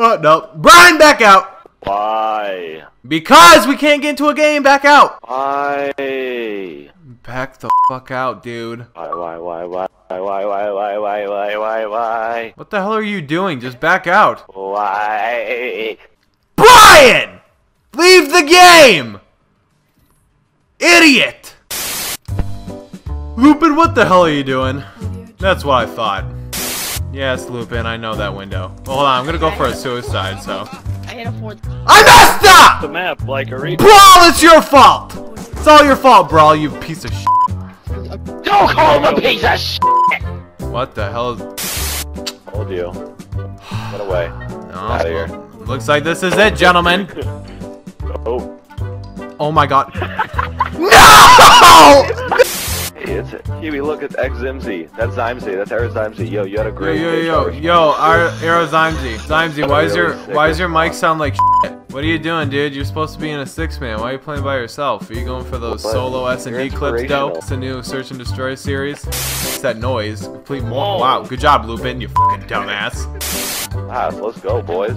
Oh, no. Brian, back out! Why? Because we can't get into a game. Back out! Why? Back the fuck out, dude. Why? What the hell are you doing? Just back out. Why? Brian! Leave the game! Idiot! Lupin, what the hell are you doing? That's what I thought. Yes, Lupin, I know that window. Well, hold on, I'm gonna go for a suicide, so... I hit a fourth. I messed up! The map, like a read. Brawl, it's your fault! It's all your fault, Brawl, you piece of shit. Don't call him a piece of shit! What the hell is... Hold you. Get away. No. Out of here. Looks like this is it, gentlemen. Oh. Oh my god. No! It's Kiwi, look, it's XZimzy. That's Zimzy. That's Arizimzy. Yo, you had a great Yo, Arizimzy. Zimzy, why is your mic sound like shit? What are you doing, dude? You're supposed to be in a six-man. Why are you playing by yourself? Are you going for those solo S&D clips, dope? It's the new Search and Destroy series. It's that noise. Complete more. Wow, good job, Lupin, you fucking dumbass. Ah, so let's go, boys.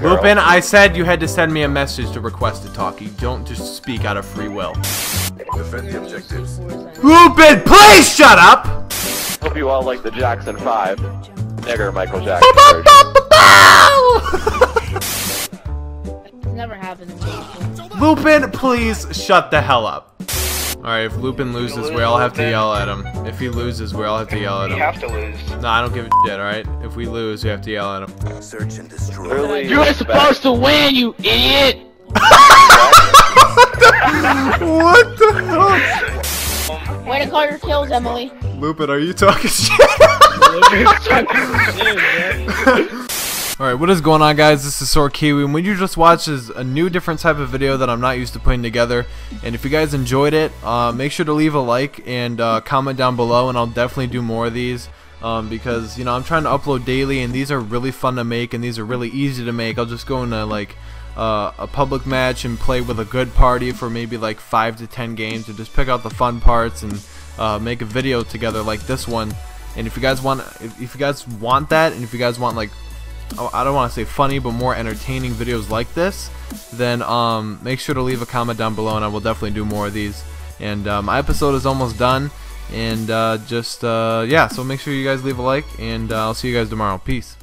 Lupin, I said you had to send me a message to request to talk. You don't just speak out of free will. Defend the objectives. Lupin, please shut up! Hope you all like the Jackson 5. Nigger Michael Jackson. It's never happened to me. Lupin, please shut the hell up. Alright, if Lupin loses, we all have to yell at him. If he loses, we all have to yell at him. You have to lose. Nah, I don't give a shit, alright? If we lose, we have to yell at him. Search and destroy. You were supposed to win, you idiot! What the hell? Way to call your kills, Emily. Lupin, are you talking shit? Alright, what is going on, guys? This is SoaRKiwiz, and what you just watched is a new different type of video that I'm not used to putting together. And if you guys enjoyed it, make sure to leave a like and comment down below, and I'll definitely do more of these. Because, you know, I'm trying to upload daily, and these are really fun to make, and these are really easy to make. I'll just go into, like... a public match and play with a good party for maybe like 5 to 10 games and just pick out the fun parts and make a video together like this one. And if you guys want, that, and if you guys want, like, I don't want to say funny, but more entertaining videos like this, then make sure to leave a comment down below, and I will definitely do more of these. And my episode is almost done, and yeah, so make sure you guys leave a like, and I'll see you guys tomorrow. Peace.